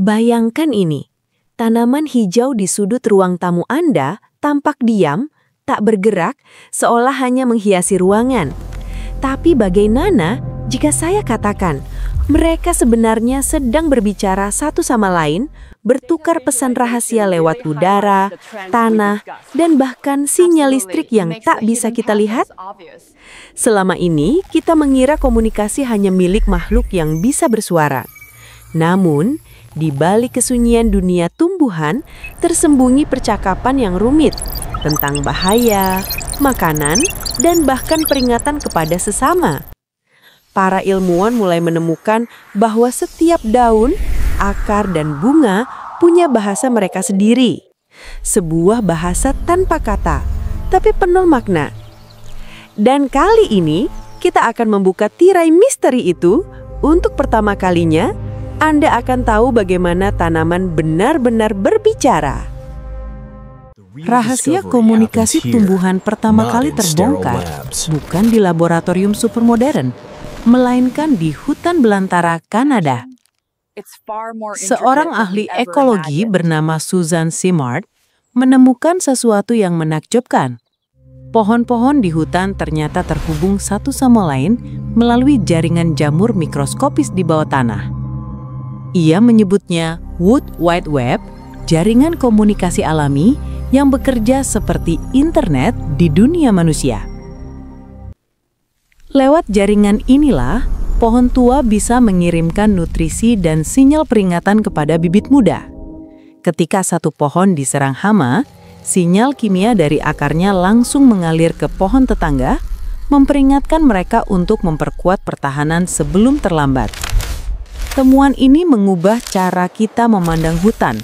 Bayangkan ini, tanaman hijau di sudut ruang tamu Anda tampak diam, tak bergerak, seolah hanya menghiasi ruangan. Tapi bagaimana jika saya katakan, mereka sebenarnya sedang berbicara satu sama lain, bertukar pesan rahasia lewat udara, tanah, dan bahkan sinyal listrik yang tak bisa kita lihat? Selama ini, kita mengira komunikasi hanya milik makhluk yang bisa bersuara. Namun, di balik kesunyian dunia tumbuhan, tersembunyi percakapan yang rumit tentang bahaya, makanan, dan bahkan peringatan kepada sesama. Para ilmuwan mulai menemukan bahwa setiap daun, akar, dan bunga punya bahasa mereka sendiri. Sebuah bahasa tanpa kata, tapi penuh makna. Dan kali ini, kita akan membuka tirai misteri itu. Untuk pertama kalinya, Anda akan tahu bagaimana tanaman benar-benar berbicara. Rahasia komunikasi tumbuhan pertama kali terbongkar bukan di laboratorium supermodern, melainkan di hutan belantara Kanada. Seorang ahli ekologi bernama Susan Simard menemukan sesuatu yang menakjubkan. Pohon-pohon di hutan ternyata terhubung satu sama lain melalui jaringan jamur mikroskopis di bawah tanah. Ia menyebutnya Wood Wide Web, jaringan komunikasi alami yang bekerja seperti internet di dunia manusia. Lewat jaringan inilah, pohon tua bisa mengirimkan nutrisi dan sinyal peringatan kepada bibit muda. Ketika satu pohon diserang hama, sinyal kimia dari akarnya langsung mengalir ke pohon tetangga, memperingatkan mereka untuk memperkuat pertahanan sebelum terlambat. Temuan ini mengubah cara kita memandang hutan,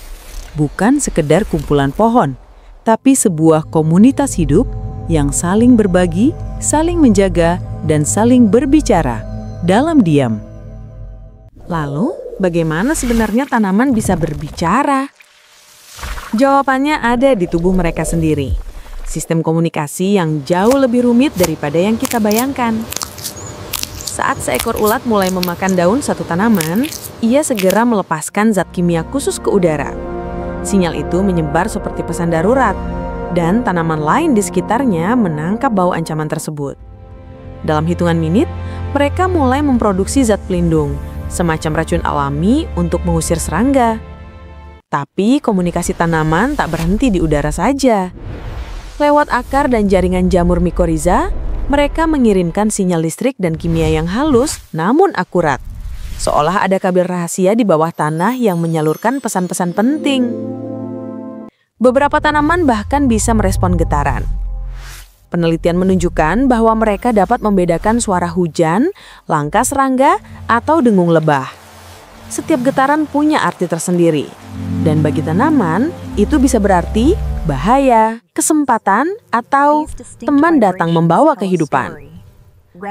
bukan sekedar kumpulan pohon, tapi sebuah komunitas hidup yang saling berbagi, saling menjaga, dan saling berbicara dalam diam. Lalu, bagaimana sebenarnya tanaman bisa berbicara? Jawabannya ada di tubuh mereka sendiri. Sistem komunikasi yang jauh lebih rumit daripada yang kita bayangkan. Saat seekor ulat mulai memakan daun satu tanaman, ia segera melepaskan zat kimia khusus ke udara. Sinyal itu menyebar seperti pesan darurat, dan tanaman lain di sekitarnya menangkap bau ancaman tersebut. Dalam hitungan menit, mereka mulai memproduksi zat pelindung, semacam racun alami untuk mengusir serangga. Tapi komunikasi tanaman tak berhenti di udara saja. Lewat akar dan jaringan jamur mikoriza, mereka mengirimkan sinyal listrik dan kimia yang halus namun akurat. Seolah ada kabel rahasia di bawah tanah yang menyalurkan pesan-pesan penting. Beberapa tanaman bahkan bisa merespon getaran. Penelitian menunjukkan bahwa mereka dapat membedakan suara hujan, langkah serangga, atau dengung lebah. Setiap getaran punya arti tersendiri. Dan bagi tanaman, itu bisa berarti bahaya, kesempatan, atau teman datang membawa kehidupan.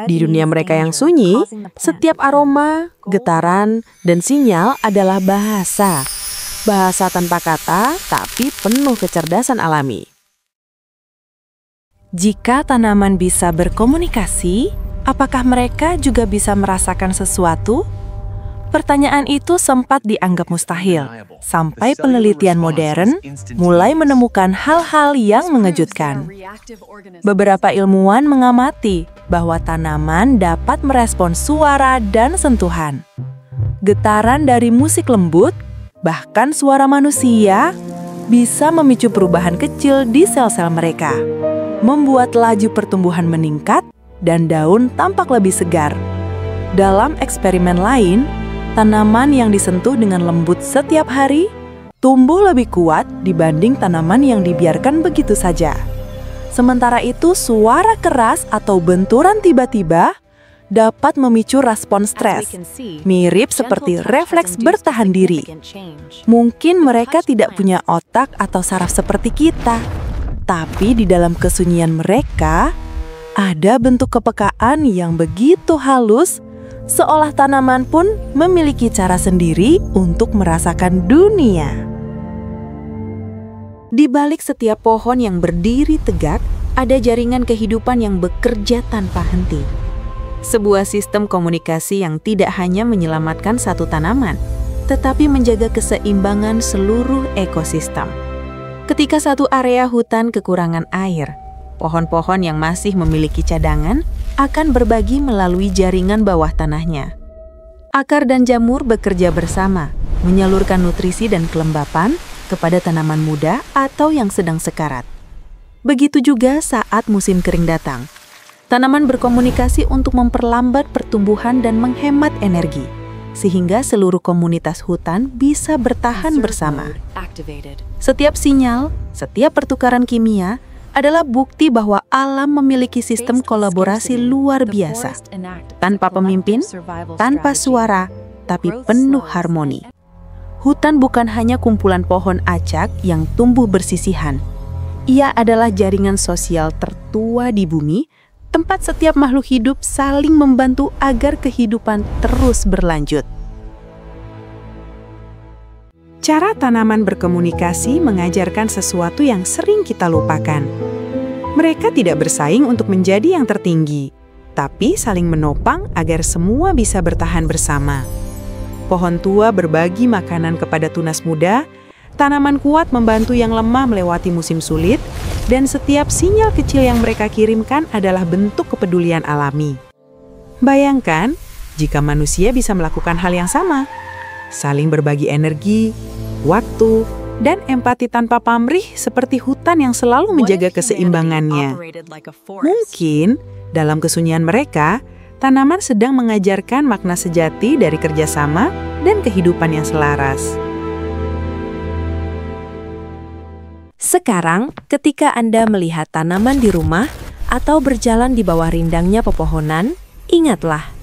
Di dunia mereka yang sunyi, setiap aroma, getaran, dan sinyal adalah bahasa. Bahasa tanpa kata, tapi penuh kecerdasan alami. Jika tanaman bisa berkomunikasi, apakah mereka juga bisa merasakan sesuatu? Pertanyaan itu sempat dianggap mustahil, sampai penelitian modern mulai menemukan hal-hal yang mengejutkan. Beberapa ilmuwan mengamati bahwa tanaman dapat merespon suara dan sentuhan. Getaran dari musik lembut, bahkan suara manusia, bisa memicu perubahan kecil di sel-sel mereka, membuat laju pertumbuhan meningkat dan daun tampak lebih segar. Dalam eksperimen lain, tanaman yang disentuh dengan lembut setiap hari tumbuh lebih kuat dibanding tanaman yang dibiarkan begitu saja. Sementara itu, suara keras atau benturan tiba-tiba dapat memicu respon stres, mirip seperti refleks bertahan diri. Mungkin mereka tidak punya otak atau saraf seperti kita. Tapi di dalam kesunyian mereka, ada bentuk kepekaan yang begitu halus, seolah tanaman pun memiliki cara sendiri untuk merasakan dunia. Di balik setiap pohon yang berdiri tegak, ada jaringan kehidupan yang bekerja tanpa henti. Sebuah sistem komunikasi yang tidak hanya menyelamatkan satu tanaman, tetapi menjaga keseimbangan seluruh ekosistem. Ketika satu area hutan kekurangan air, pohon-pohon yang masih memiliki cadangan akan berbagi melalui jaringan bawah tanahnya. Akar dan jamur bekerja bersama, menyalurkan nutrisi dan kelembapan kepada tanaman muda atau yang sedang sekarat. Begitu juga saat musim kering datang. Tanaman berkomunikasi untuk memperlambat pertumbuhan dan menghemat energi, sehingga seluruh komunitas hutan bisa bertahan bersama. Setiap sinyal, setiap pertukaran kimia adalah bukti bahwa alam memiliki sistem kolaborasi luar biasa. Tanpa pemimpin, tanpa suara, tapi penuh harmoni. Hutan bukan hanya kumpulan pohon acak yang tumbuh bersisihan. Ia adalah jaringan sosial tertua di bumi, tempat setiap makhluk hidup saling membantu agar kehidupan terus berlanjut. Cara tanaman berkomunikasi mengajarkan sesuatu yang sering kita lupakan. Mereka tidak bersaing untuk menjadi yang tertinggi, tapi saling menopang agar semua bisa bertahan bersama. Pohon tua berbagi makanan kepada tunas muda, tanaman kuat membantu yang lemah melewati musim sulit, dan setiap sinyal kecil yang mereka kirimkan adalah bentuk kepedulian alami. Bayangkan, jika manusia bisa melakukan hal yang sama, saling berbagi energi, waktu, dan empati tanpa pamrih seperti hutan yang selalu menjaga keseimbangannya. Mungkin, dalam kesunyian mereka, tanaman sedang mengajarkan makna sejati dari kerjasama dan kehidupan yang selaras. Sekarang, ketika Anda melihat tanaman di rumah atau berjalan di bawah rindangnya pepohonan, ingatlah,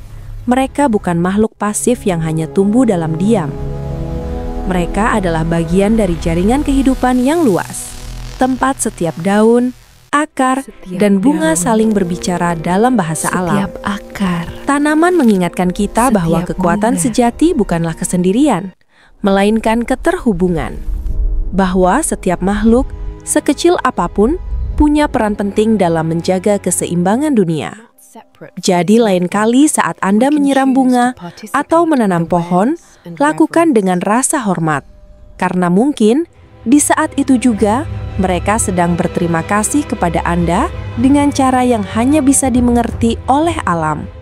mereka bukan makhluk pasif yang hanya tumbuh dalam diam. Mereka adalah bagian dari jaringan kehidupan yang luas. Tempat setiap daun, akar, dan bunga saling berbicara dalam bahasa alam. Tanaman mengingatkan kita bahwa kekuatan sejati bukanlah kesendirian, melainkan keterhubungan. Bahwa setiap makhluk, sekecil apapun, punya peran penting dalam menjaga keseimbangan dunia. Jadi lain kali saat Anda menyiram bunga atau menanam pohon, lakukan dengan rasa hormat. Karena mungkin, di saat itu juga, mereka sedang berterima kasih kepada Anda dengan cara yang hanya bisa dimengerti oleh alam.